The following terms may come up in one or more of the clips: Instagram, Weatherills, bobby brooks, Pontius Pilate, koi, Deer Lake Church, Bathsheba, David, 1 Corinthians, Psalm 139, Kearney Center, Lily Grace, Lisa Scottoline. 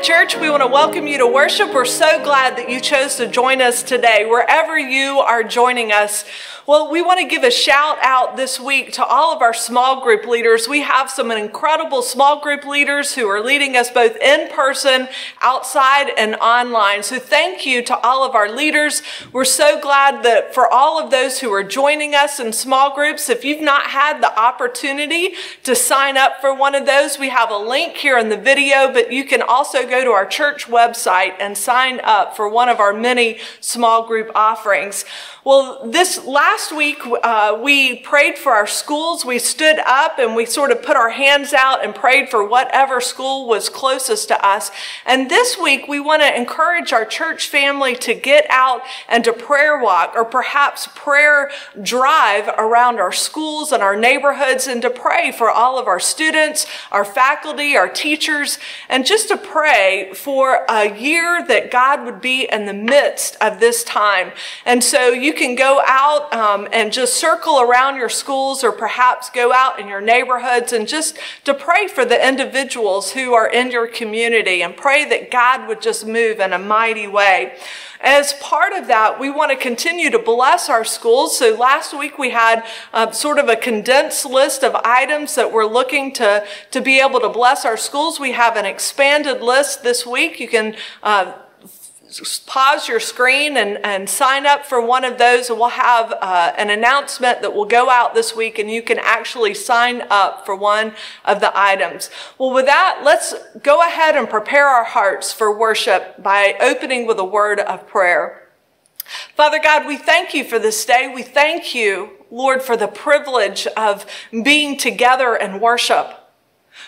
Church, we want to welcome you to worship. We're so glad that you chose to join us today, wherever you are joining us. Well, we want to give a shout out this week to all of our small group leaders. We have some incredible small group leaders who are leading us both in person, outside, and online. So thank you to all of our leaders. We're so glad that for all of those who are joining us in small groups, if you've not had the opportunity to sign up for one of those, we have a link here in the video, but you can also go to our church website and sign up for one of our many small group offerings. Well, this last week, we prayed for our schools. We stood up and we sort of put our hands out and prayed for whatever school was closest to us. And this week, we want to encourage our church family to get out and to prayer walk, or perhaps prayer drive, around our schools and our neighborhoods, and to pray for all of our students, our faculty, our teachers, and just to pray for a year that God would be in the midst of this time. And so you can go out and just circle around your schools, or perhaps go out in your neighborhoods and just to pray for the individuals who are in your community, and pray that God would just move in a mighty way. As part of that, we want to continue to bless our schools. So last week we had sort of a condensed list of items that we're looking to be able to bless our schools. We have an expanded list this week. You can pause your screen and sign up for one of those, and we'll have an announcement that will go out this week, and you can actually sign up for one of the items. Well, with that, let's go ahead and prepare our hearts for worship by opening with a word of prayer. Father God, we thank you for this day. We thank you, Lord, for the privilege of being together in worship.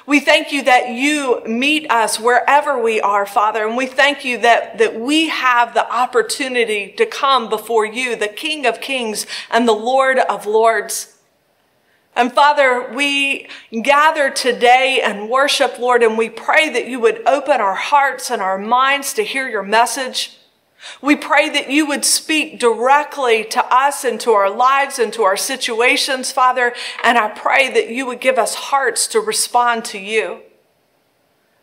We thank you that you meet us wherever we are, Father, and we thank you that we have the opportunity to come before you, the King of Kings and the Lord of Lords. And Father, we gather today and worship, Lord, and we pray that you would open our hearts and our minds to hear your message. We pray that you would speak directly to us and to our lives and to our situations, Father, and I pray that you would give us hearts to respond to you.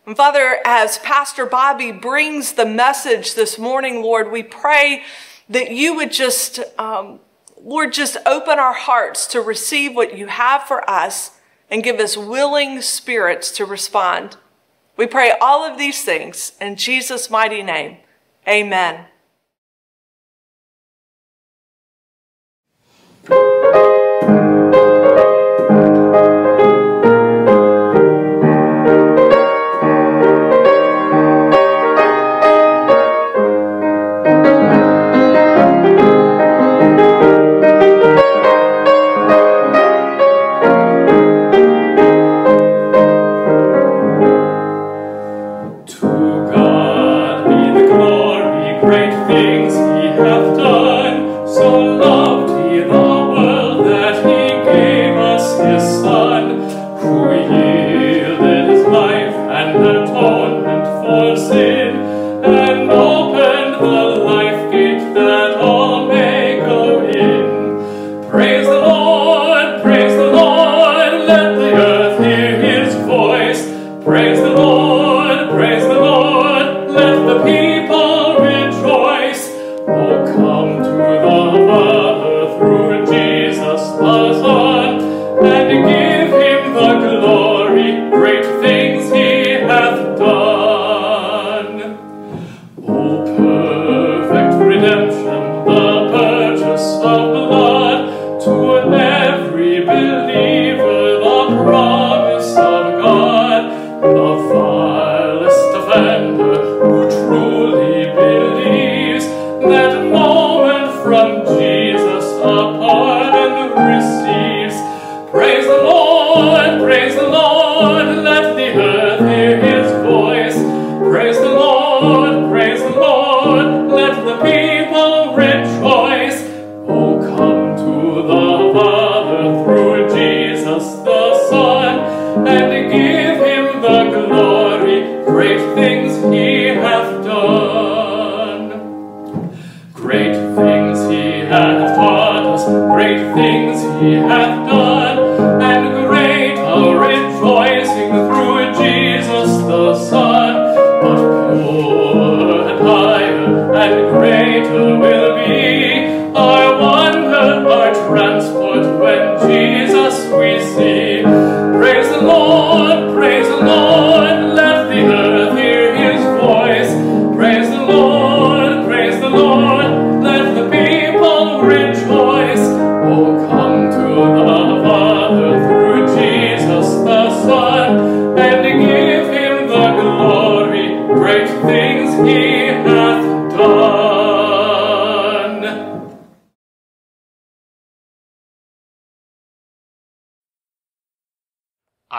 And Father, as Pastor Bobby brings the message this morning, Lord, we pray that you would just, Lord, just open our hearts to receive what you have for us, and give us willing spirits to respond. We pray all of these things in Jesus' mighty name. Amen. Every believer, the promise of God, the Father.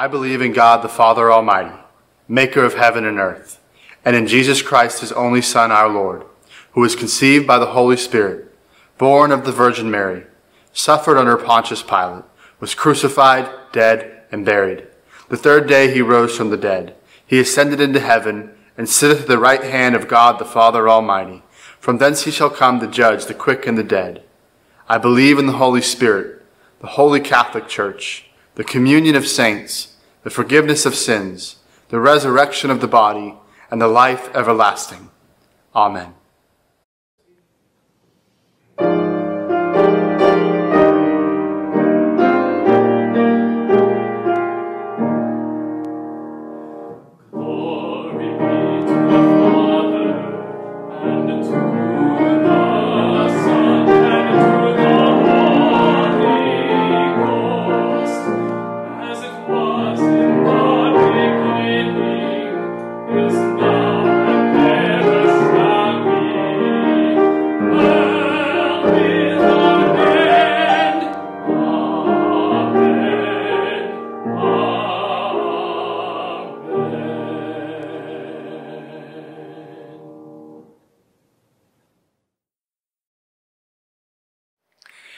I believe in God the Father Almighty, maker of heaven and earth, and in Jesus Christ, his only Son, our Lord, who was conceived by the Holy Spirit, born of the Virgin Mary, suffered under Pontius Pilate, was crucified, dead, and buried. The third day he rose from the dead. He ascended into heaven, and sitteth at the right hand of God the Father Almighty. From thence he shall come to judge the quick and the dead. I believe in the Holy Spirit, the Holy Catholic Church, the communion of saints, the forgiveness of sins, the resurrection of the body, and the life everlasting. Amen.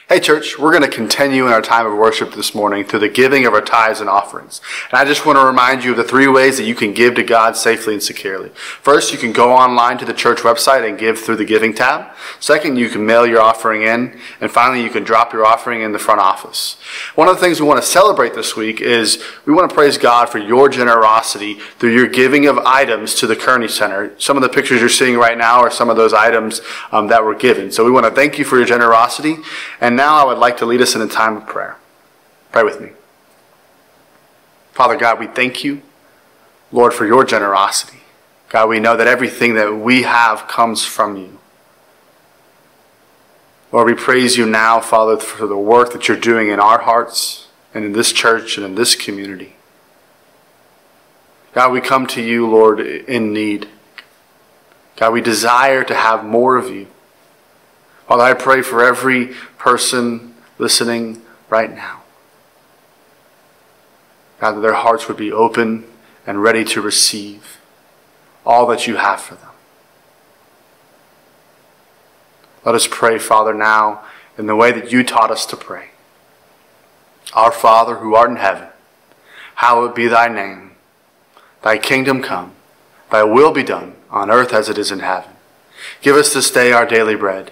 Hey church, we're going to continue in our time of worship this morning through the giving of our tithes and offerings. And I just want to remind you of the three ways that you can give to God safely and securely. First, you can go online to the church website and give through the giving tab. Second, you can mail your offering in. And finally, you can drop your offering in the front office. One of the things we want to celebrate this week is we want to praise God for your generosity through your giving of items to the Kearney Center. Some of the pictures you're seeing right now are some of those items that were given. So we want to thank you for your generosity. And now I would like to lead us in a time of prayer. Pray with me. Father God, we thank you, Lord, for your generosity. God, we know that everything that we have comes from you. Lord, we praise you now, Father, for the work that you're doing in our hearts and in this church and in this community. God, we come to you, Lord, in need. God, we desire to have more of you. Father, I pray for every person listening right now. God, that their hearts would be open and ready to receive all that you have for them. Let us pray, Father, now in the way that you taught us to pray. Our Father, who art in heaven, hallowed be thy name. Thy kingdom come, thy will be done on earth as it is in heaven. Give us this day our daily bread.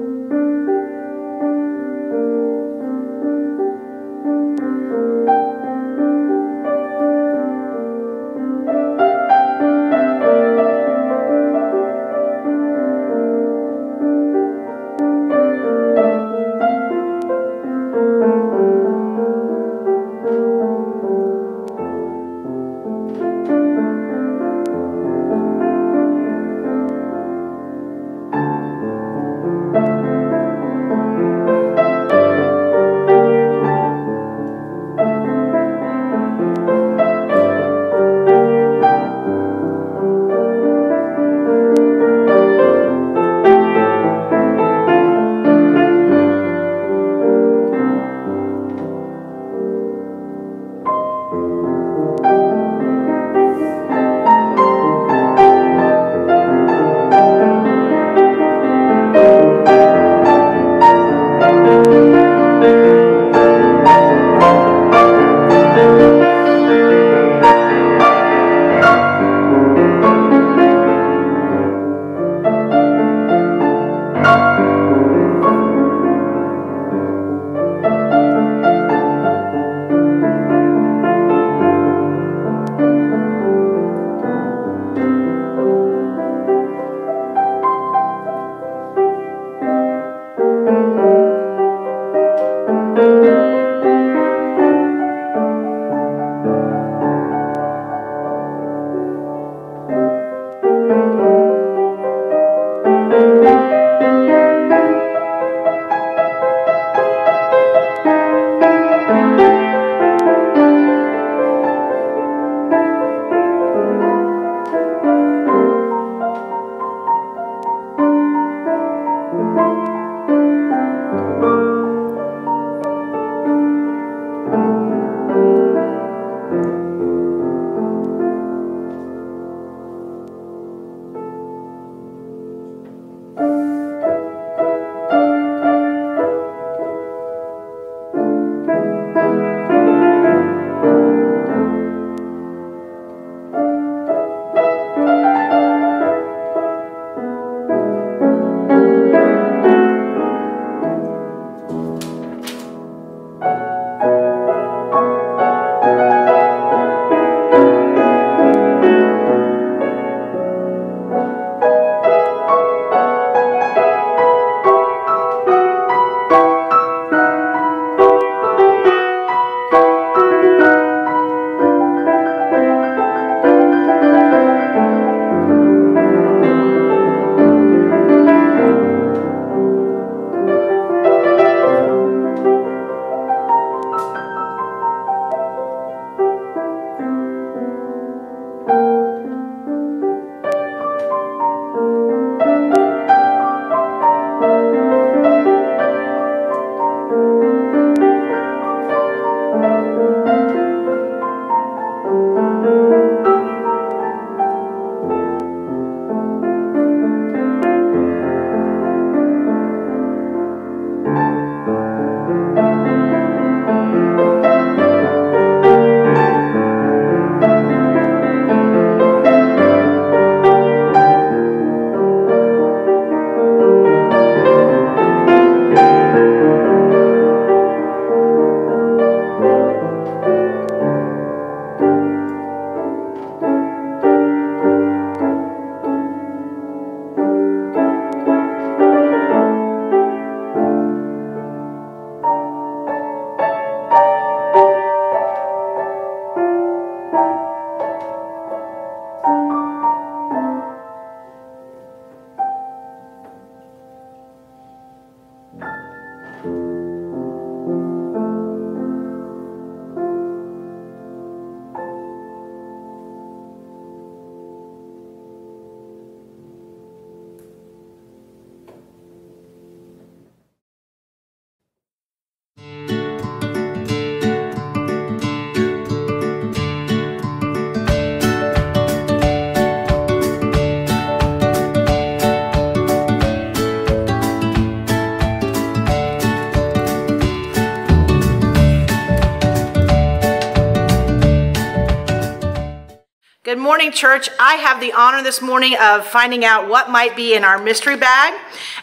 Good morning, church. I have the honor this morning of finding out what might be in our mystery bag,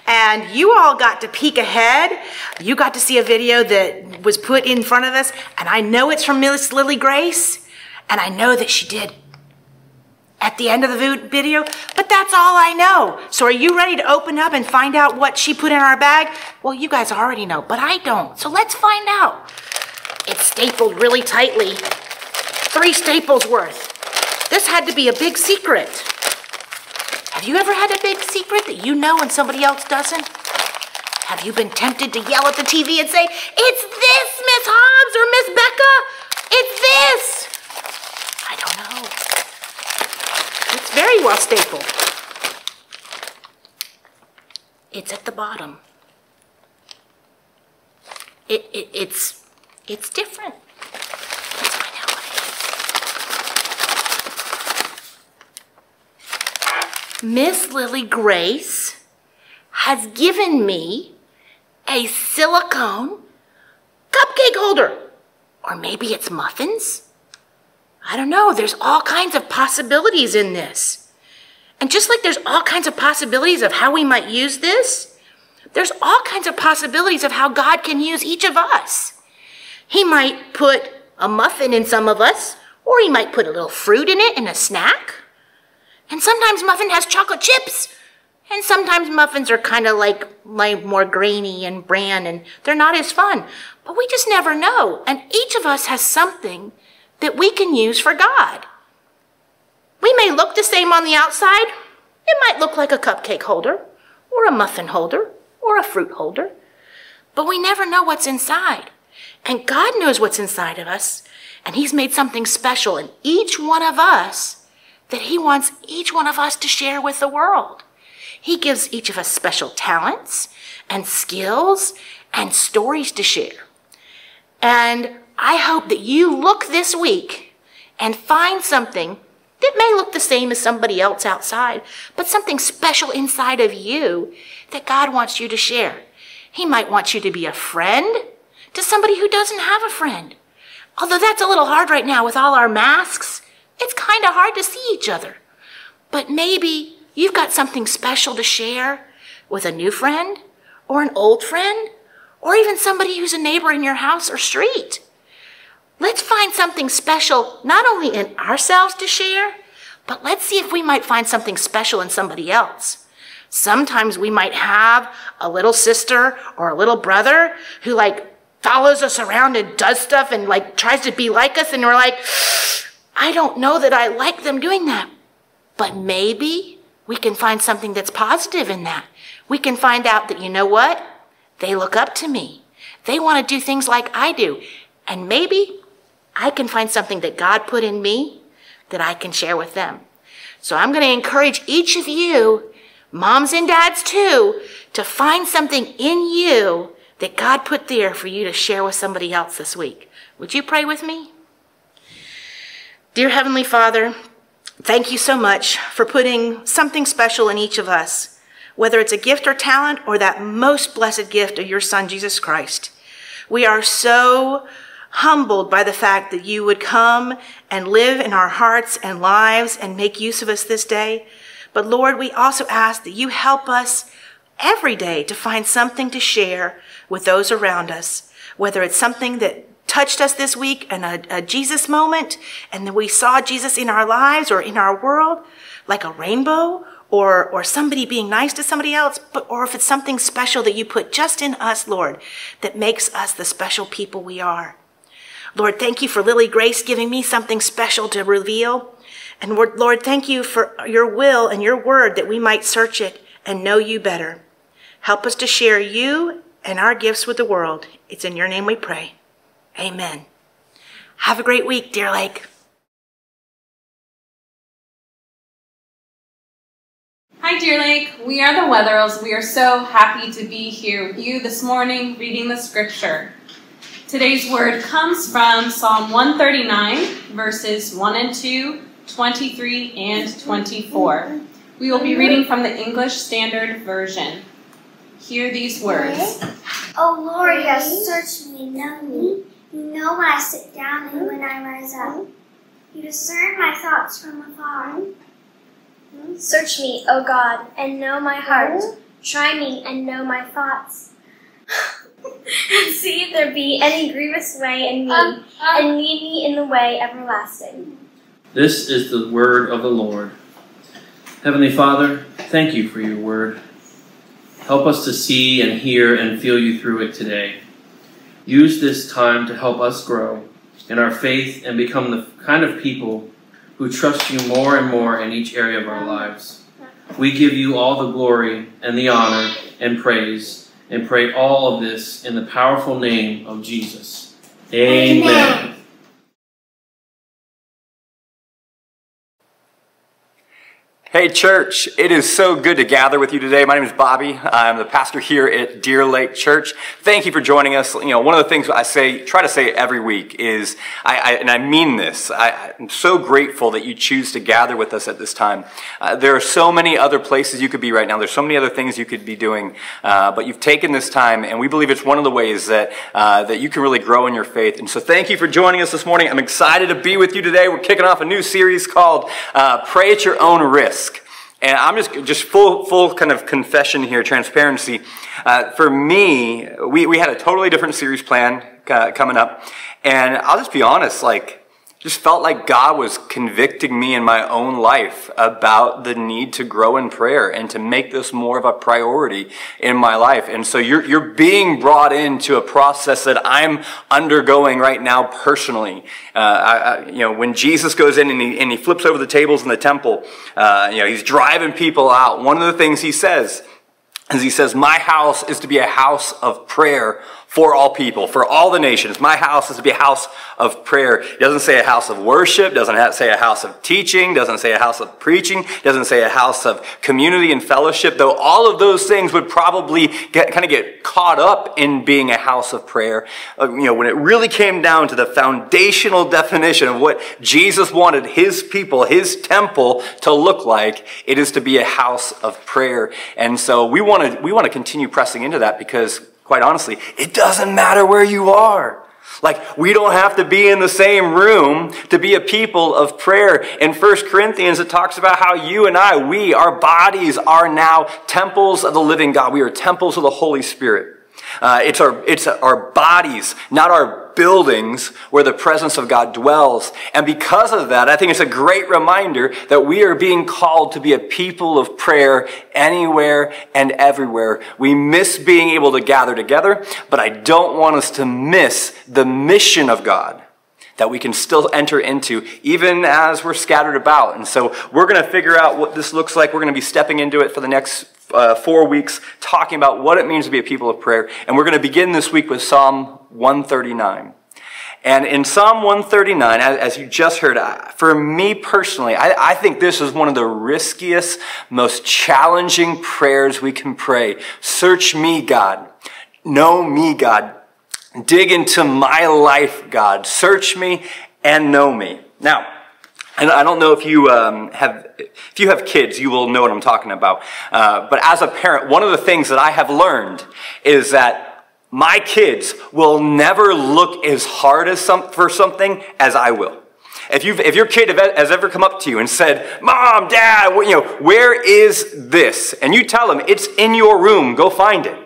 and you all got to peek ahead. You got to see a video that was put in front of us, and I know it's from Miss Lily Grace, and I know that she did at the end of the video, but that's all I know. So are you ready to open up and find out what she put in our bag? Well, you guys already know, but I don't, so let's find out. It's stapled really tightly, 3 staples worth. This had to be a big secret. Have you ever had a big secret that you know and somebody else doesn't? Have you been tempted to yell at the TV and say, "It's this, Miss Hobbs or Miss Becca, it's this"? I don't know. It's very well stapled. It's at the bottom. It's different. Miss Lily Grace has given me a silicone cupcake holder. Or maybe it's muffins. I don't know. There's all kinds of possibilities in this. And just like there's all kinds of possibilities of how we might use this, there's all kinds of possibilities of how God can use each of us. He might put a muffin in some of us, or he might put a little fruit in it in a snack. And sometimes muffin has chocolate chips. And sometimes muffins are kind of like more grainy and bran, and they're not as fun. But we just never know. And each of us has something that we can use for God. We may look the same on the outside. It might look like a cupcake holder or a muffin holder or a fruit holder. But we never know what's inside. And God knows what's inside of us. And he's made something special in each one of us that he wants each one of us to share with the world. He gives each of us special talents and skills and stories to share. And I hope that you look this week and find something that may look the same as somebody else outside, but something special inside of you that God wants you to share. He might want you to be a friend to somebody who doesn't have a friend. Although that's a little hard right now with all our masks. It's kind of hard to see each other, but maybe you've got something special to share with a new friend or an old friend or even somebody who's a neighbor in your house or street. Let's find something special not only in ourselves to share, but let's see if we might find something special in somebody else. Sometimes we might have a little sister or a little brother who follows us around and does stuff and tries to be like us, and we're like, I don't know that I like them doing that, but maybe we can find something that's positive in that. We can find out that, you know what? They look up to me. They want to do things like I do. And maybe I can find something that God put in me that I can share with them. So I'm going to encourage each of you, moms and dads too, to find something in you that God put there for you to share with somebody else this week. Would you pray with me? Dear Heavenly Father, thank you so much for putting something special in each of us, whether it's a gift or talent or that most blessed gift of your Son, Jesus Christ. We are so humbled by the fact that you would come and live in our hearts and lives and make use of us this day. But Lord, we also ask that you help us every day to find something to share with those around us, whether it's something that touched us this week and a Jesus moment, and then we saw Jesus in our lives or in our world, like a rainbow or somebody being nice to somebody else, or if it's something special that you put just in us, Lord, that makes us the special people we are. Lord, thank you for Lily Grace giving me something special to reveal. And Lord, thank you for your will and your word that we might search it and know you better. Help us to share you and our gifts with the world. It's in your name we pray. Amen. Have a great week, Deer Lake. Hi, Deer Lake. We are the Weatherills. We are so happy to be here with you this morning reading the scripture. Today's word comes from Psalm 139, verses 1 and 2, 23 and 24. We will be reading from the English Standard Version. Hear these words. Oh Lord, you have searched me, known me. You know when I sit down and when I rise up. You discern my thoughts from afar. Search me, O God, and know my heart. Try me and know my thoughts. And see if there be any grievous way in me, and lead me in the way everlasting. This is the word of the Lord. Heavenly Father, thank you for your word. Help us to see and hear and feel you through it today. Use this time to help us grow in our faith and become the kind of people who trust you more and more in each area of our lives. We give you all the glory and the honor and praise, and pray all of this in the powerful name of Jesus. Amen. Hey church, it is so good to gather with you today. My name is Bobby. I'm the pastor here at Deer Lake Church. Thank you for joining us. You know, one of the things I say, try to say every week is, and I mean this, I'm so grateful that you choose to gather with us at this time. There are so many other places you could be right now. There's so many other things you could be doing, but you've taken this time, and we believe it's one of the ways that, that you can really grow in your faith. And so thank you for joining us this morning. I'm excited to be with you today. We're kicking off a new series called Pray at Your Own Risk. And I'm just full kind of confession here, transparency. For me, we had a totally different series plan coming up. And I'll just be honest, like, just felt like God was convicting me in my own life about the need to grow in prayer and to make this more of a priority in my life. And so you're being brought into a process that I'm undergoing right now personally. You know, when Jesus goes in and he flips over the tables in the temple, you know, he's driving people out. One of the things he says is he says, "My house is to be a house of prayer for all people, for all the nations. My house is to be a house of prayer." It doesn't say a house of worship, doesn't say a house of teaching, doesn't say a house of preaching, doesn't say a house of community and fellowship, though all of those things would probably get caught up in being a house of prayer. You know, when it really came down to the foundational definition of what Jesus wanted his people, his temple to look like, it is to be a house of prayer. And so we want to continue pressing into that because, quite honestly, it doesn't matter where you are. Like, we don't have to be in the same room to be a people of prayer. In 1 Corinthians, it talks about how you and I, our bodies are now temples of the living God. We are temples of the Holy Spirit. It's our bodies, not our buildings, where the presence of God dwells. And because of that, I think it's a great reminder that we are being called to be a people of prayer anywhere and everywhere. We miss being able to gather together, but I don't want us to miss the mission of God that we can still enter into, even as we're scattered about. And so we're going to figure out what this looks like. We're going to be stepping into it for the next 4 weeks, talking about what it means to be a people of prayer. And we're going to begin this week with Psalm 139. And in Psalm 139, as you just heard, for me personally, I think this is one of the riskiest, most challenging prayers we can pray. Search me, God. Know me, God. Dig into my life, God. Search me and know me. Now, I don't know if you have kids, you will know what I'm talking about. But as a parent, one of the things that I have learned is that my kids will never look as hard for something as I will. If your kid has ever come up to you and said, "Mom, Dad, you know, where is this?" and you tell them it's in your room, go find it.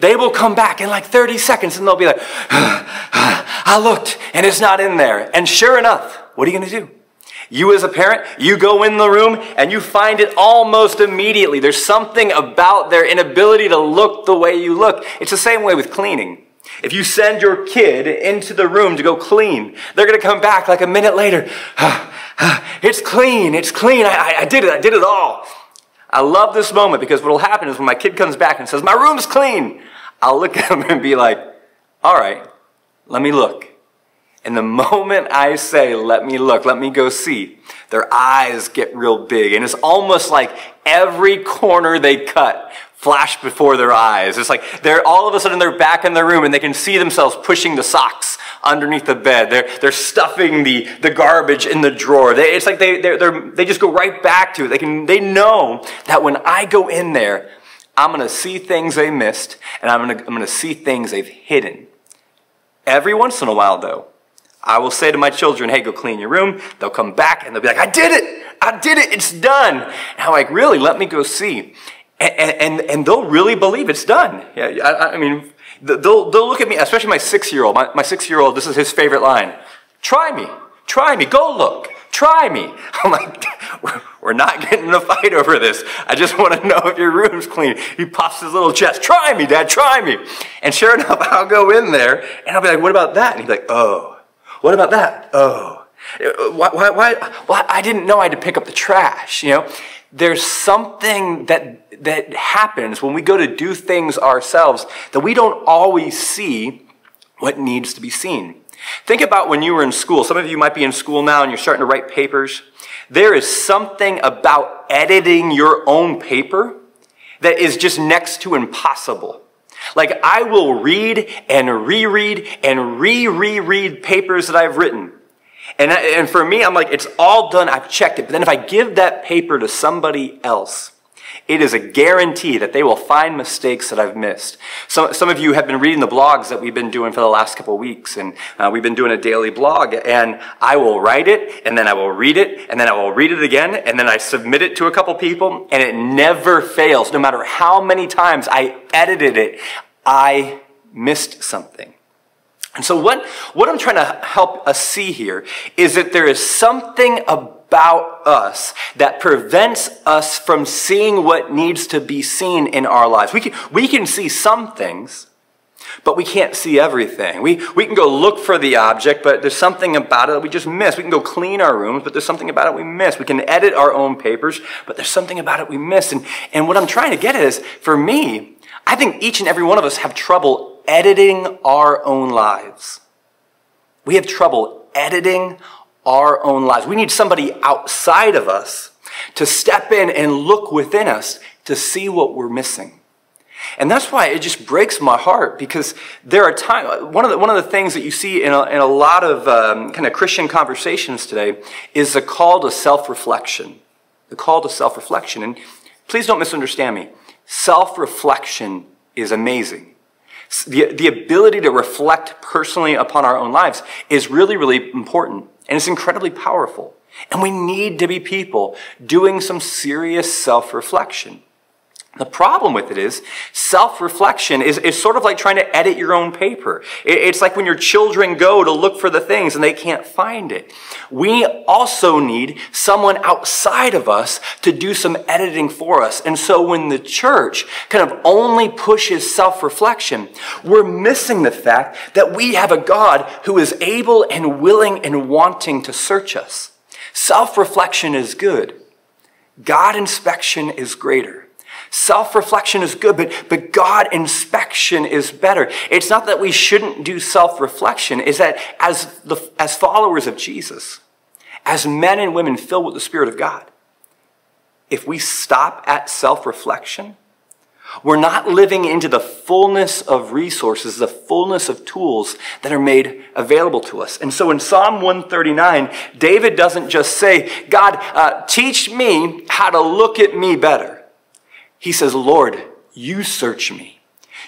They will come back in like 30 seconds and they'll be like, "I looked and it's not in there." And sure enough, what are you going to do? You as a parent, you go in the room and you find it almost immediately. There's something about their inability to look the way you look. It's the same way with cleaning. If you send your kid into the room to go clean, they're going to come back like a minute later. "It's clean, it's clean. I did it, I did it all." I love this moment because what will happen is when my kid comes back and says, "My room's clean," I'll look at him and be like, "All right, let me look." And the moment I say, "Let me look, let me go see," their eyes get real big. And it's almost like every corner they cut flashed before their eyes. It's like they're all of a sudden they're back in their room and they can see themselves pushing the socks underneath the bed. They're stuffing the garbage in the drawer. It's like they just go right back to it. They know that when I go in there, I'm going to see things they missed and I'm going to see things they've hidden. Every once in a while, though, I will say to my children, hey, go clean your room. They'll come back and they'll be like, I did it, it's done. And I'm like, really, let me go see. And they'll really believe it's done. Yeah, I mean, they'll look at me, especially my 6-year-old. My 6-year-old, this is his favorite line. Try me, go look, try me. I'm like, we're not getting in a fight over this. I just want to know if your room's clean. He pops his little chest, try me, Dad, try me. And sure enough, I'll go in there and I'll be like, what about that? And he's like, oh. What about that? Oh, why? I didn't know I had to pick up the trash. You know, there's something that happens when we go to do things ourselves that we don't always see what needs to be seen. Think about when you were in school. Some of you might be in school now and you're starting to write papers. There is something about editing your own paper that is just next to impossible. Like, I will read and reread and re-reread papers that I've written. And for me, I'm like, it's all done. I've checked it. But then if I give that paper to somebody else, it is a guarantee that they will find mistakes that I've missed. Some of you have been reading the blogs that we've been doing for the last couple of weeks. And we've been doing a daily blog. And I will write it, and then I will read it, and then I will read it again, and then I submit it to a couple people. And it never fails. No matter how many times I edited it, I missed something. And so what I'm trying to help us see here is that there is something about us that prevents us from seeing what needs to be seen in our lives. We can see some things, but we can't see everything. We can go look for the object, but there's something about it that we just miss. We can go clean our rooms, but there's something about it we miss. We can edit our own papers, but there's something about it we miss. And what I'm trying to get at is, for me, I think each and every one of us have trouble editing our own lives. We have trouble editing our own lives. We need somebody outside of us to step in and look within us to see what we're missing. And that's why it just breaks my heart, because there are times, one of the things that you see in a lot of kind of Christian conversations today is the call to self-reflection. The call to self-reflection. And please don't misunderstand me. Self-reflection is amazing. The ability to reflect personally upon our own lives is really, really important. And it's incredibly powerful. And we need to be people doing some serious self-reflection. The problem with it is self-reflection is sort of like trying to edit your own paper. It's like when your children go to look for the things and they can't find it. We also need someone outside of us to do some editing for us. And so when the church kind of only pushes self-reflection, we're missing the fact that we have a God who is able and willing and wanting to search us. Self-reflection is good. God inspection is greater. Self-reflection is good, but God inspection is better. It's not that we shouldn't do self-reflection. It's that as followers of Jesus, as men and women filled with the Spirit of God, if we stop at self-reflection, we're not living into the fullness of resources, the fullness of tools that are made available to us. And so in Psalm 139, David doesn't just say, God, teach me how to look at me better. He says, Lord, you search me.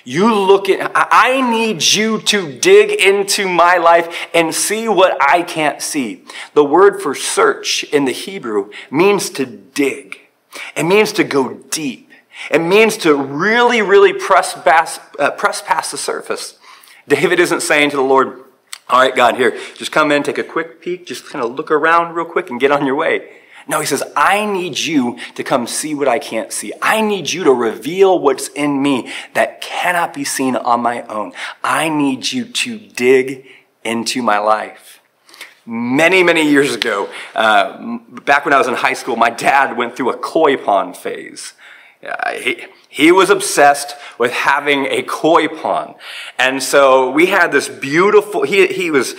You look at, I need you to dig into my life and see what I can't see. The word for search in the Hebrew means to dig. It means to go deep. It means to really, really press past the surface. David isn't saying to the Lord, all right, God, here, just come in, take a quick peek, just kind of look around real quick and get on your way. No, he says, I need you to come see what I can't see. I need you to reveal what's in me that cannot be seen on my own. I need you to dig into my life. Many, many years ago, back when I was in high school, my dad went through a koi pond phase. He was obsessed with having a koi pond. And so we had this beautiful, he's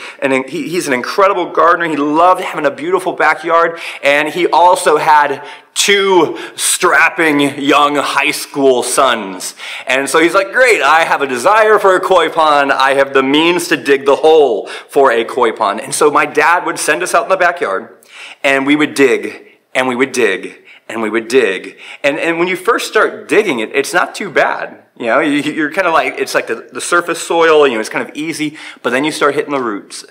an incredible gardener. He loved having a beautiful backyard. And he also had two strapping young high school sons. And so he's like, great, I have a desire for a koi pond. I have the means to dig the hole for a koi pond. And so my dad would send us out in the backyard and we would dig and we would dig. And we would dig. And when you first start digging it, it's not too bad. You know, you're kind of like, it's like the surface soil, you know, it's kind of easy, but then you start hitting the roots.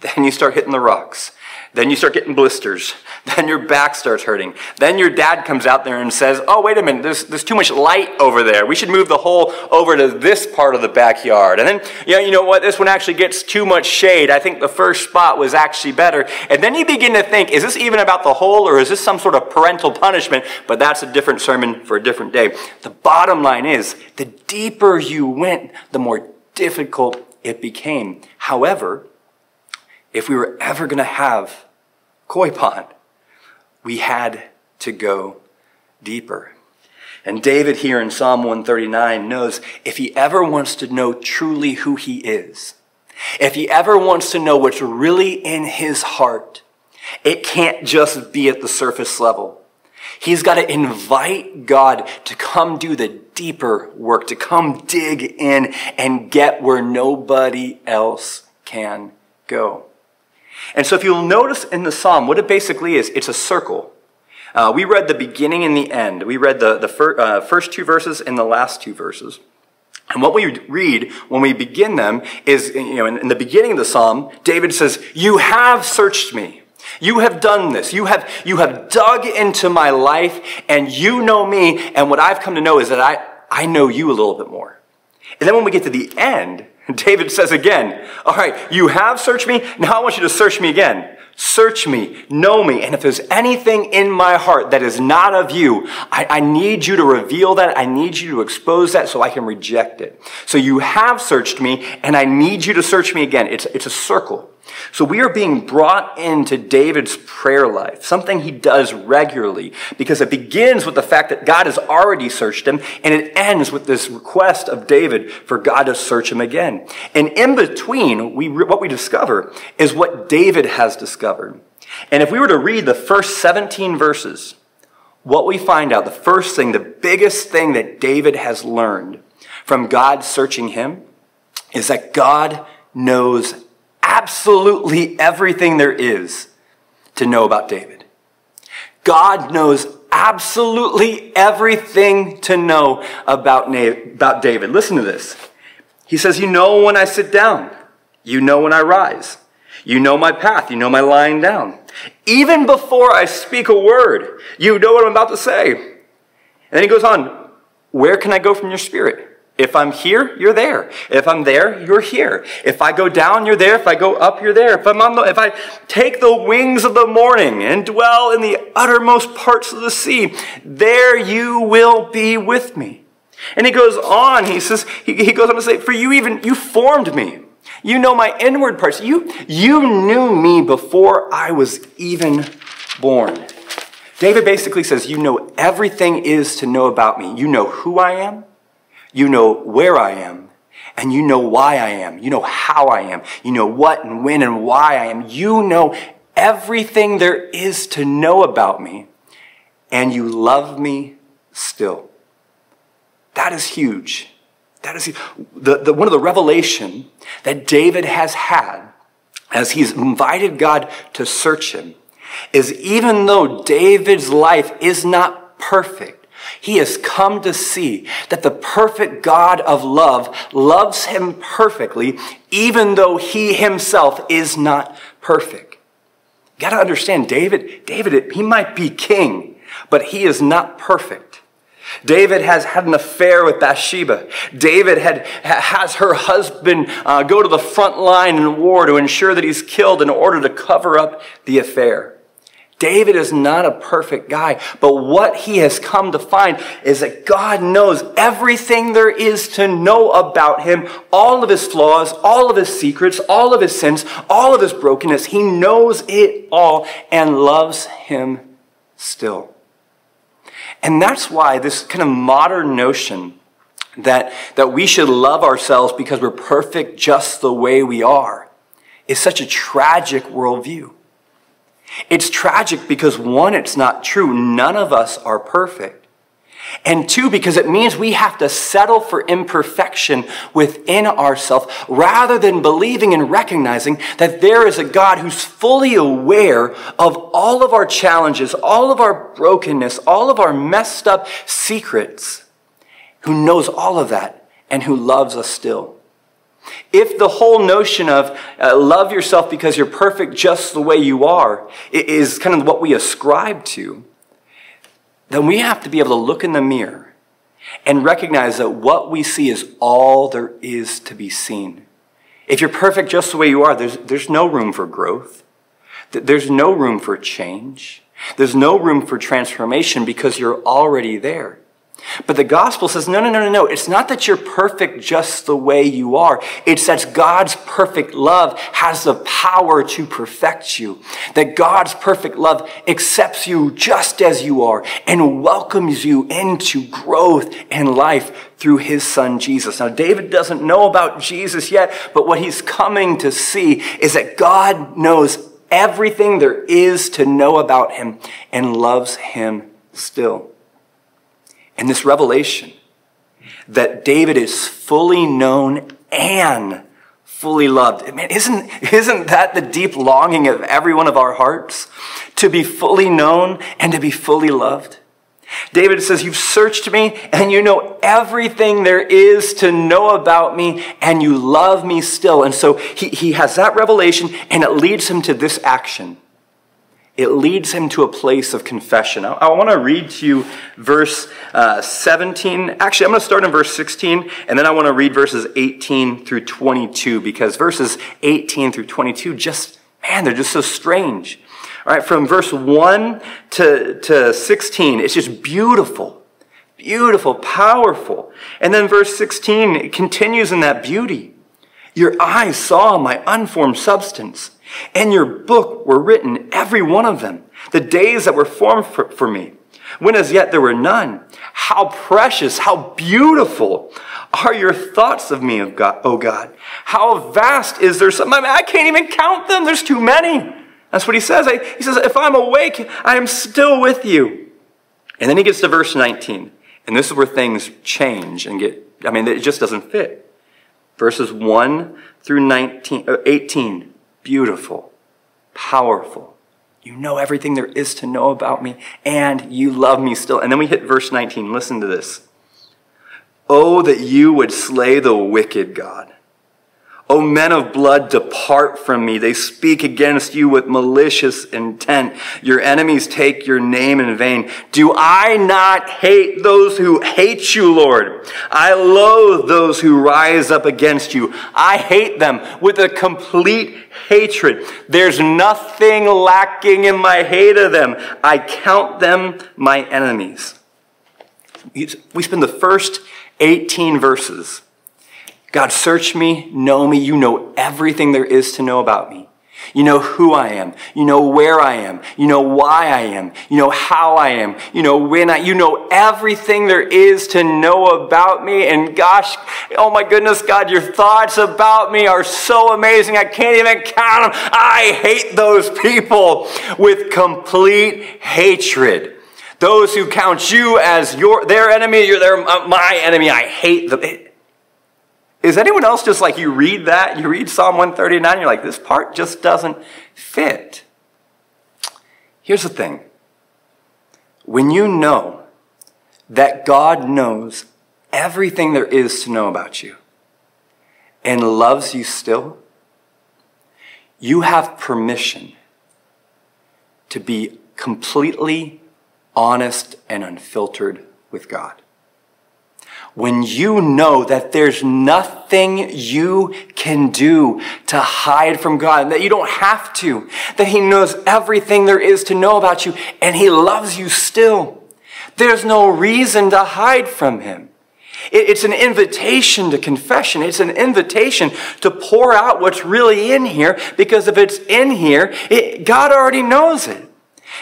Then you start hitting the rocks. Then you start getting blisters. Then your back starts hurting. Then your dad comes out there and says, oh, wait a minute, there's too much light over there. We should move the hole over to this part of the backyard. And then, yeah, you know what, this one actually gets too much shade. I think the first spot was actually better. And then you begin to think, is this even about the hole or is this some sort of parental punishment? But that's a different sermon for a different day. The bottom line is, the deeper you went, the more difficult it became. However, if we were ever going to have Koi Pond, we had to go deeper. And David here in Psalm 139 knows if he ever wants to know truly who he is, if he ever wants to know what's really in his heart, it can't just be at the surface level. He's got to invite God to come do the deeper work, to come dig in and get where nobody else can go. And so if you'll notice in the psalm, what it basically is, it's a circle. We read the beginning and the end. We read the first two verses and the last two verses. And what we read when we begin them is, in the beginning of the psalm, David says, "You have searched me. You have done this. You have dug into my life, and you know me. And what I've come to know is that I know you a little bit more." And then when we get to the end, David says again, all right, you have searched me. Now I want you to search me again. Search me, know me. And if there's anything in my heart that is not of you, I need you to reveal that. I need you to expose that so I can reject it. So you have searched me, and I need you to search me again. It's a circle. So we are being brought into David's prayer life, something he does regularly, because it begins with the fact that God has already searched him, and it ends with this request of David for God to search him again. And in between, what we discover is what David has discovered. And if we were to read the first 17 verses, what we find out, the first thing, the biggest thing that David has learned from God searching him is that God knows everything. Absolutely everything there is to know about David. God knows absolutely everything to know about David. Listen to this. He says, you know when I sit down. You know when I rise. You know my path. You know my lying down. Even before I speak a word, you know what I'm about to say. And then he goes on, where can I go from your spirit? If I'm here, you're there. If I'm there, you're here. If I go down, you're there. If I go up, you're there. If I take the wings of the morning and dwell in the uttermost parts of the sea, there you will be with me. And he goes on. He says, he goes on to say, for you formed me. You know my inward parts. You knew me before I was even born. David basically says, you know everything is to know about me. You know who I am. You know where I am, and you know why I am. You know how I am. You know what and when and why I am. You know everything there is to know about me, and you love me still. That is huge. That is one of the revelation that David has had as he's invited God to search him is even though David's life is not perfect, he has come to see that the perfect God of love loves him perfectly, even though he himself is not perfect. You got to understand, David, he might be king, but he is not perfect. David has had an affair with Bathsheba. David has her husband go to the front line in war to ensure that he's killed in order to cover up the affair. David is not a perfect guy, but what he has come to find is that God knows everything there is to know about him, all of his flaws, all of his secrets, all of his sins, all of his brokenness. He knows it all and loves him still. And that's why this kind of modern notion that we should love ourselves because we're perfect just the way we are is such a tragic worldview. It's tragic because, one, it's not true. None of us are perfect. And two, because it means we have to settle for imperfection within ourselves rather than believing and recognizing that there is a God who's fully aware of all of our challenges, all of our brokenness, all of our messed up secrets, who knows all of that and who loves us still. If the whole notion of love yourself because you're perfect just the way you are is kind of what we ascribe to, then we have to be able to look in the mirror and recognize that what we see is all there is to be seen. If you're perfect just the way you are, there's no room for growth. There's no room for change. There's no room for transformation because you're already there. But the gospel says, no, no, no, no, no. It's not that you're perfect just the way you are. It's that God's perfect love has the power to perfect you. That God's perfect love accepts you just as you are and welcomes you into growth and life through his son, Jesus. Now, David doesn't know about Jesus yet, but what he's coming to see is that God knows everything there is to know about him and loves him still. And this revelation that David is fully known and fully loved. Man, isn't that the deep longing of every one of our hearts? To be fully known and to be fully loved. David says, you've searched me and you know everything there is to know about me and you love me still. And so he has that revelation and it leads him to this action. It leads him to a place of confession. I want to read to you verse 17. Actually, I'm going to start in verse 16, and then I want to read verses 18 through 22, because verses 18 through 22 just, man, they're just so strange. All right, from verse 1 to 16, it's just beautiful, beautiful, powerful. And then verse 16, it continues in that beauty. Your eyes saw my unformed substance. And your book were written, every one of them, the days that were formed for me, when as yet there were none. How precious, how beautiful are your thoughts of me, O God. How vast is there some, I mean, I can't even count them. There's too many. That's what he says. He says, if I'm awake, I am still with you. And then he gets to verse 19. And this is where things change and get, I mean, it just doesn't fit. Verses 1 through 18. Beautiful, powerful. You know everything there is to know about me, and you love me still. And then we hit verse 19. Listen to this. Oh, that you would slay the wicked, God. O men of blood, depart from me. They speak against you with malicious intent. Your enemies take your name in vain. Do I not hate those who hate you, Lord? I loathe those who rise up against you. I hate them with a complete hatred. There's nothing lacking in my hate of them. I count them my enemies. We spend the first 18 verses. God, search me, know me. You know everything there is to know about me. You know who I am. You know where I am. You know why I am. You know how I am. You know when I, you know everything there is to know about me. And gosh, oh my goodness, God, your thoughts about me are so amazing. I can't even count them. I hate those people with complete hatred. Those who count you as their enemy, my enemy. I hate them. Is anyone else just like you read that, you read Psalm 139, and you're like, this part just doesn't fit? Here's the thing. When you know that God knows everything there is to know about you and loves you still, you have permission to be completely honest and unfiltered with God. When you know that there's nothing you can do to hide from God, that you don't have to, that he knows everything there is to know about you, and he loves you still. There's no reason to hide from him. It's an invitation to confession. It's an invitation to pour out what's really in here, because if it's in here, God already knows it.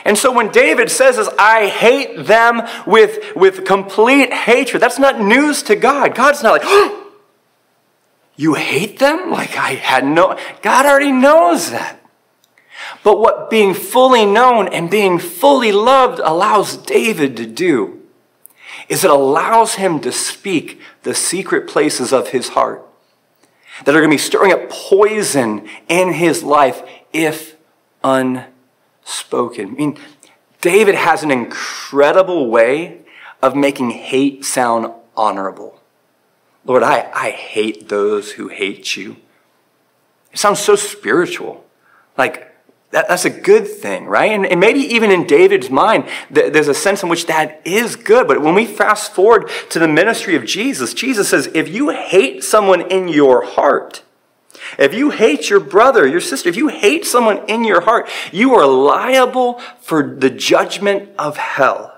And so when David says this, I hate them with complete hatred, that's not news to God. God's not like, oh, you hate them? Like I had no, God already knows that. But what being fully known and being fully loved allows David to do is it allows him to speak the secret places of his heart that are going to be stirring up poison in his life if unspoken. I mean, David has an incredible way of making hate sound honorable. Lord, I hate those who hate you. It sounds so spiritual. Like, that's a good thing, right? And maybe even in David's mind, there's a sense in which that is good. But when we fast forward to the ministry of Jesus, Jesus says, if you hate someone in your heart, if you hate your brother, your sister, if you hate someone in your heart, you are liable for the judgment of hell.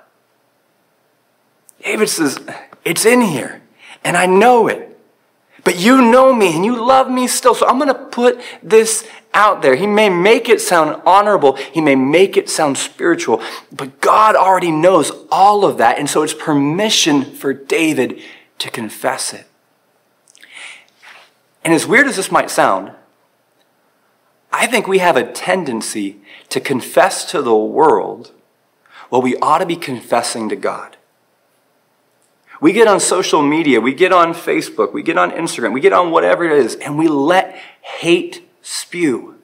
David says, it's in here, and I know it. But you know me, and you love me still, so I'm going to put this out there. He may make it sound honorable. He may make it sound spiritual. But God already knows all of that, and so it's permission for David to confess it. And as weird as this might sound, I think we have a tendency to confess to the world what we ought to be confessing to God. We get on social media, we get on Facebook, we get on Instagram, we get on whatever it is, and we let hate spew.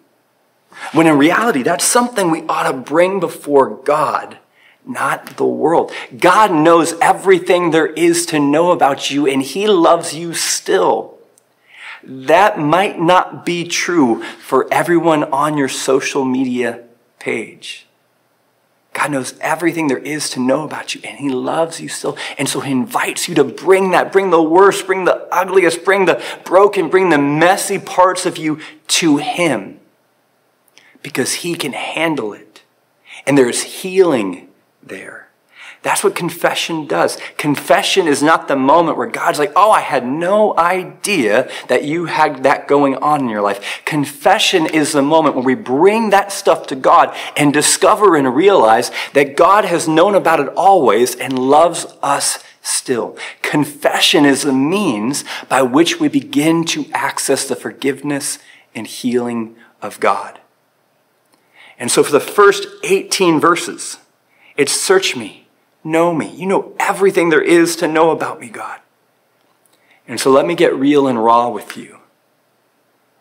When in reality, that's something we ought to bring before God, not the world. God knows everything there is to know about you, and he loves you still. That might not be true for everyone on your social media page. God knows everything there is to know about you, and he loves you still. And so he invites you to bring that, bring the worst, bring the ugliest, bring the broken, bring the messy parts of you to him, because he can handle it. And there is healing there. That's what confession does. Confession is not the moment where God's like, oh, I had no idea that you had that going on in your life. Confession is the moment when we bring that stuff to God and discover and realize that God has known about it always and loves us still. Confession is the means by which we begin to access the forgiveness and healing of God. And so for the first 18 verses, it's search me. Know me. You know everything there is to know about me, God. And so let me get real and raw with you.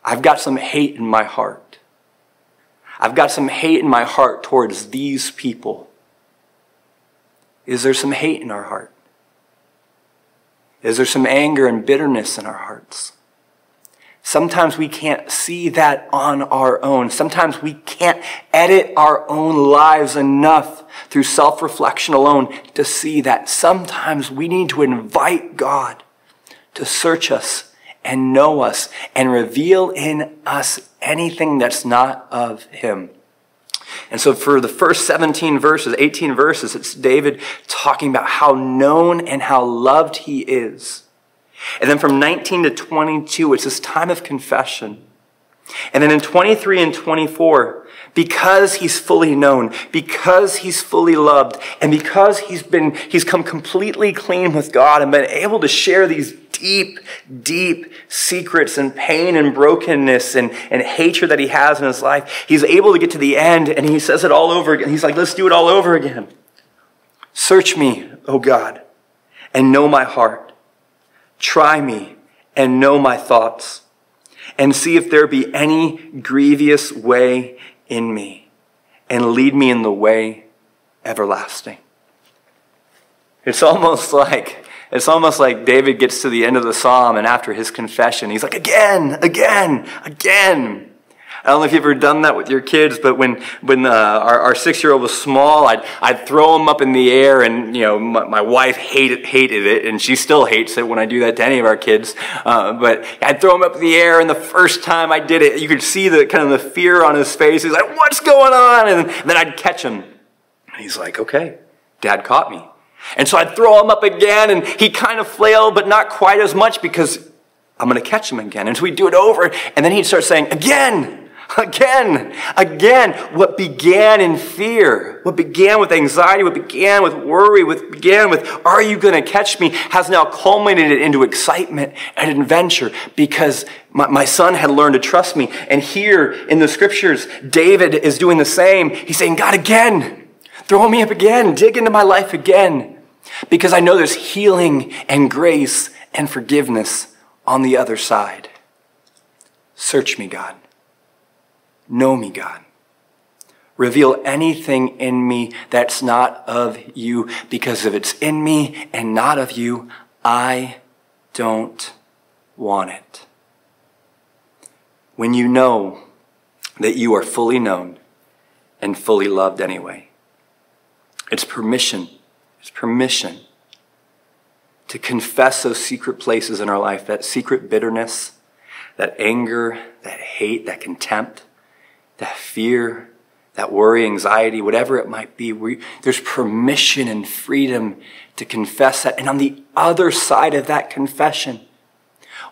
I've got some hate in my heart. I've got some hate in my heart towards these people. Is there some hate in our heart? Is there some anger and bitterness in our hearts? Sometimes we can't see that on our own. Sometimes we can't edit our own lives enough through self-reflection alone to see that. Sometimes we need to invite God to search us and know us and reveal in us anything that's not of him. And so for the first 18 verses, it's David talking about how known and how loved he is. And then from 19 to 22, it's this time of confession. And then in 23 and 24, because he's fully known, because he's fully loved, and because he's come completely clean with God and been able to share these deep, deep secrets and pain and brokenness and hatred that he has in his life, he's able to get to the end, and he says it all over again. He's like, let's do it all over again. Search me, O God, and know my heart. Try me and know my thoughts, and see if there be any grievous way in me, and lead me in the way everlasting. It's almost like David gets to the end of the psalm, and after his confession, he's like, again, again, again. I don't know if you've ever done that with your kids, but when our 6-year-old was small, I'd throw him up in the air, and my wife hated it, and she still hates it when I do that to any of our kids. But I'd throw him up in the air, and the first time I did it, you could see the fear on his face. He's like, "What's going on?" And then I'd catch him, and he's like, "Okay, Dad caught me." And so I'd throw him up again, and he kind of flailed, but not quite as much, because I'm going to catch him again. And so we'd do it over, and then he'd start saying, "Again. Again, again." What began in fear, what began with anxiety, what began with worry, what began with, are you going to catch me, has now culminated into excitement and adventure, because my son had learned to trust me. And here in the scriptures, David is doing the same. He's saying, God, again, throw me up again, dig into my life again, because I know there's healing and grace and forgiveness on the other side. Search me, God. Know me, God. Reveal anything in me that's not of you, because if it's in me and not of you, I don't want it. When you know that you are fully known and fully loved anyway, it's permission to confess those secret places in our life, that secret bitterness, that anger, that hate, that contempt, that fear, that worry, anxiety, whatever it might be. There's permission and freedom to confess that. And on the other side of that confession,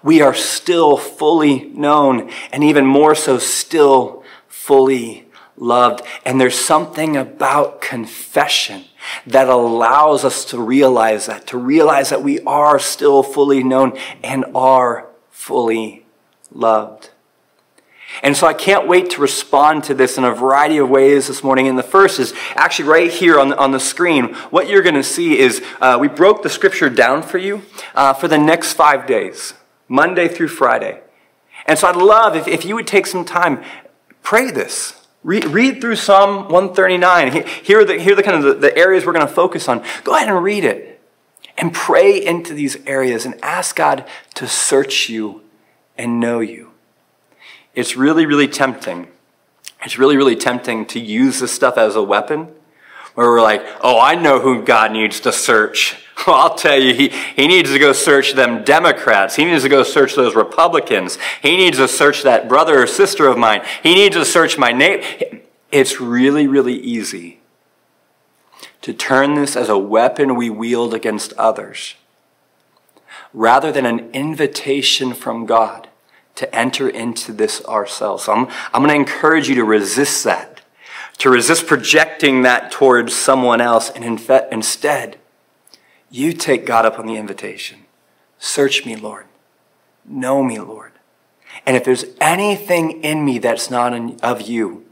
we are still fully known, and even more so, still fully loved. And there's something about confession that allows us to realize that we are still fully known and are fully loved. And so I can't wait to respond to this in a variety of ways this morning. And the first is actually right here on the screen. What you're going to see is we broke the scripture down for you for the next 5 days, Monday through Friday. And so I'd love if you would take some time, pray this. Read through Psalm 139. Here are the kind of the areas we're going to focus on. Go ahead and read it and pray into these areas and ask God to search you and know you. It's really, really tempting. It's really, really tempting to use this stuff as a weapon where we're like, oh, I know who God needs to search. Well, I'll tell you, he needs to go search them Democrats. He needs to go search those Republicans. He needs to search that brother or sister of mine. He needs to search my neighbor. It's really, really easy to turn this as a weapon we wield against others rather than an invitation from God to enter into this ourselves. So I'm going to encourage you to resist that, to resist projecting that towards someone else. And instead, you take God up on the invitation. Search me, Lord. Know me, Lord. And if there's anything in me that's not of you,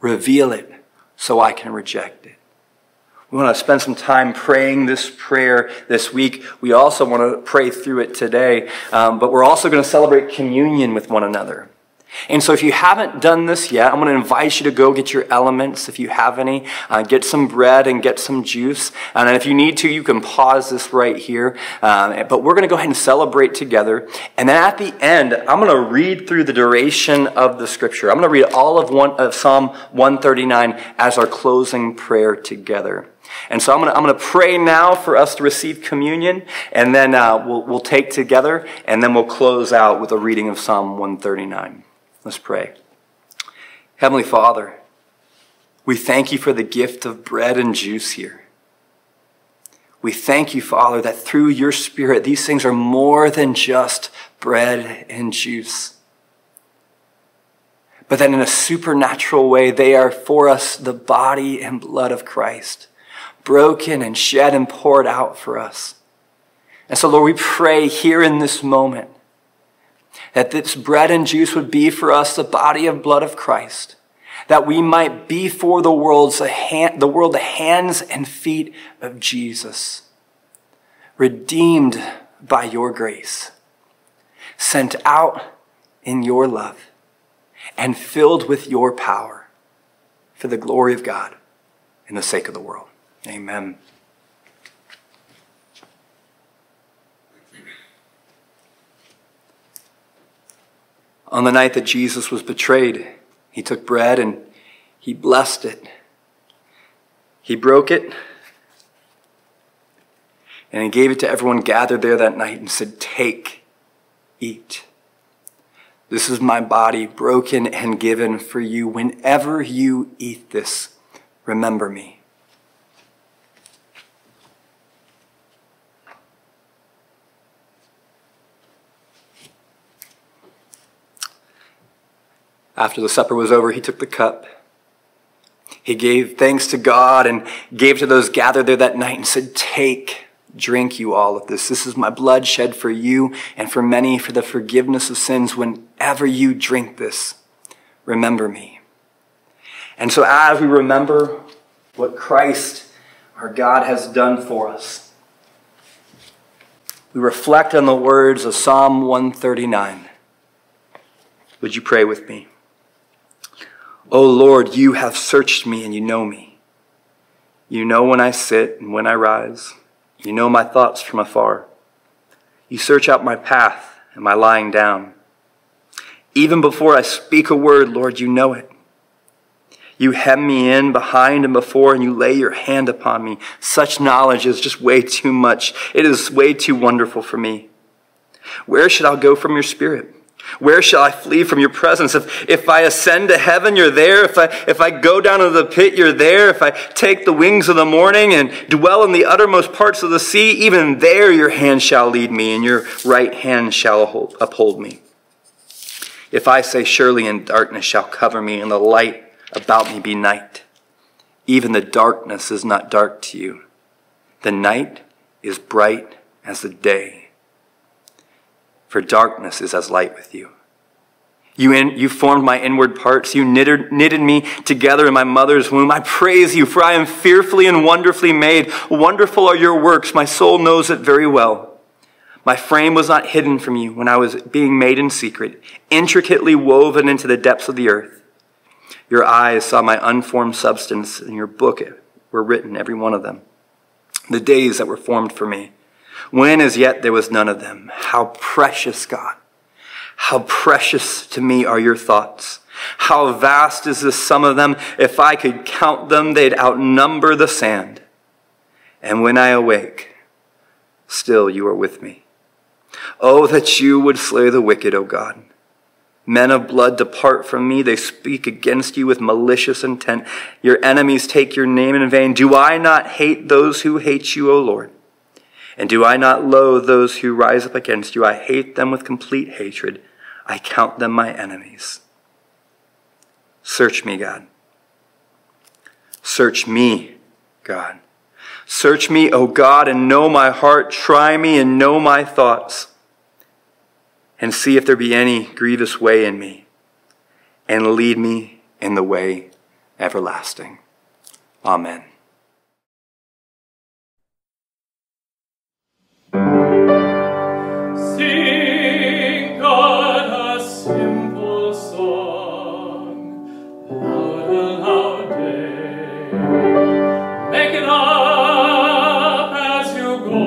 reveal it so I can reject it. We want to spend some time praying this prayer this week. We also want to pray through it today, but we're also going to celebrate communion with one another. And so if you haven't done this yet, I'm going to invite you to go get your elements if you have any. Get some bread and get some juice. And if you need to, you can pause this right here. But we're going to go ahead and celebrate together. And then at the end, I'm going to read through the duration of the scripture. I'm going to read all of Psalm 139 as our closing prayer together. And so I'm going to pray now for us to receive communion, and then we'll take together, and then we'll close out with a reading of Psalm 139. Let's pray. Heavenly Father, we thank you for the gift of bread and juice here. We thank you, Father, that through your Spirit, these things are more than just bread and juice, but that in a supernatural way, they are for us the body and blood of Christ, broken and shed and poured out for us. And so, Lord, we pray here in this moment that this bread and juice would be for us the body and blood of Christ, that we might be for the world the hands and feet of Jesus, redeemed by your grace, sent out in your love, and filled with your power for the glory of God and the sake of the world. Amen. On the night that Jesus was betrayed, he took bread and he blessed it. He broke it and he gave it to everyone gathered there that night and said, "Take, eat. This is my body broken and given for you. Whenever you eat this, remember me." After the supper was over, he took the cup. He gave thanks to God and gave to those gathered there that night and said, "Take, drink you all of this. This is my blood shed for you and for many for the forgiveness of sins. Whenever you drink this, remember me." And so as we remember what Christ, our God, has done for us, we reflect on the words of Psalm 139. Would you pray with me? O Lord, you have searched me and you know me. You know when I sit and when I rise. You know my thoughts from afar. You search out my path and my lying down. Even before I speak a word, Lord, you know it. You hem me in behind and before, and you lay your hand upon me. Such knowledge is just way too much. It is way too wonderful for me. Where shall I go from your spirit? Where shall I flee from your presence? If I ascend to heaven, you're there. If I go down into the pit, you're there. If I take the wings of the morning and dwell in the uttermost parts of the sea, even there your hand shall lead me, and your right hand shall uphold me. If I say, surely in darkness shall cover me, and the light about me be night, even the darkness is not dark to you. The night is bright as the day. For darkness is as light with you. You formed my inward parts. You knitted me together in my mother's womb. I praise you, for I am fearfully and wonderfully made. Wonderful are your works. My soul knows it very well. My frame was not hidden from you when I was being made in secret, intricately woven into the depths of the earth. Your eyes saw my unformed substance, and your book were written, every one of them. The days that were formed for me, when as yet there was none of them. How precious, God, how precious to me are your thoughts. How vast is the sum of them. If I could count them, they'd outnumber the sand. And when I awake, still you are with me. Oh, that you would slay the wicked, O God. Men of blood, depart from me. They speak against you with malicious intent. Your enemies take your name in vain. Do I not hate those who hate you, O Lord? And do I not loathe those who rise up against you? I hate them with complete hatred. I count them my enemies. Search me, God. Search me, God. Search me, O God, and know my heart. Try me and know my thoughts. And see if there be any grievous way in me. And lead me in the way everlasting. Amen. Sing God a simple song, loud aloud day, make it up as you go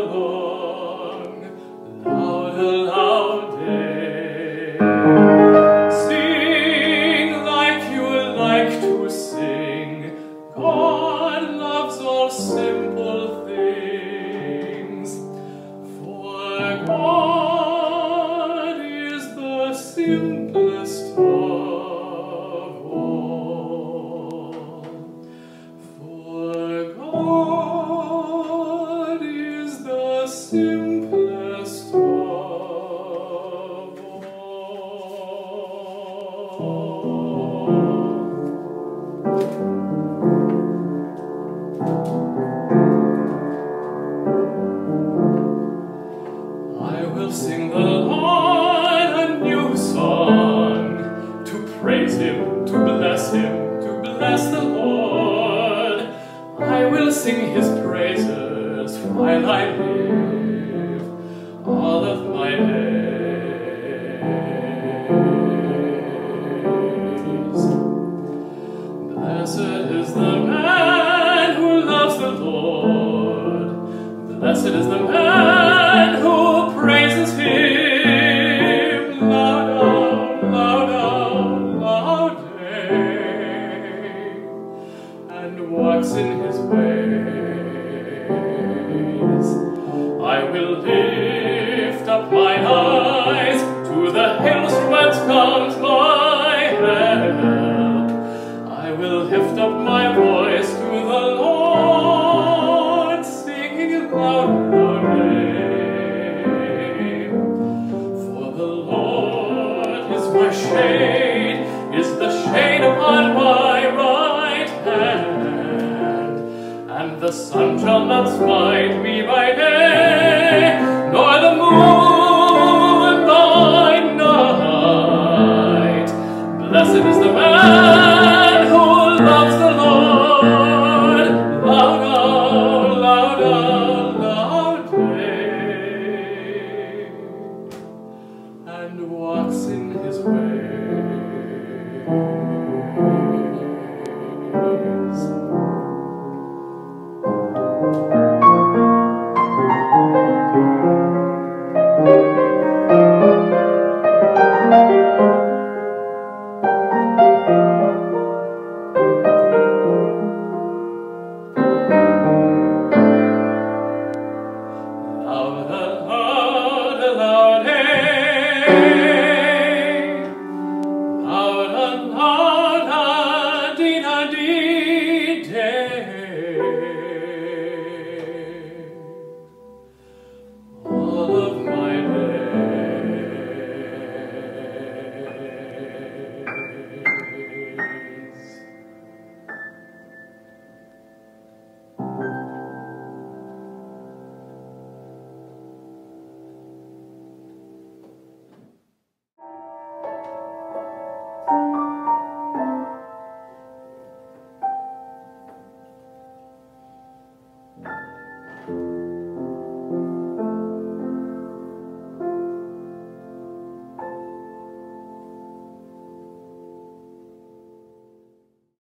along, loud aloud day. Sing like you like to sing, God loves all simple things. God is the simplest of all, for God is the simplest of all. Sing the Lord a new song, to praise him, to bless him, to bless the Lord. I will sing his praises while I live, all of my days. Blessed is the man who loves the Lord. Blessed is the man who praises him, loud, loud, loud day, and walks in his ways. I will lift up my eyes to the hills whence comes my help. I will lift up my voice to the Lord, singing loud, loud day. Shade is the shade upon my right hand, and the sun shall not smite me by day, nor the moon.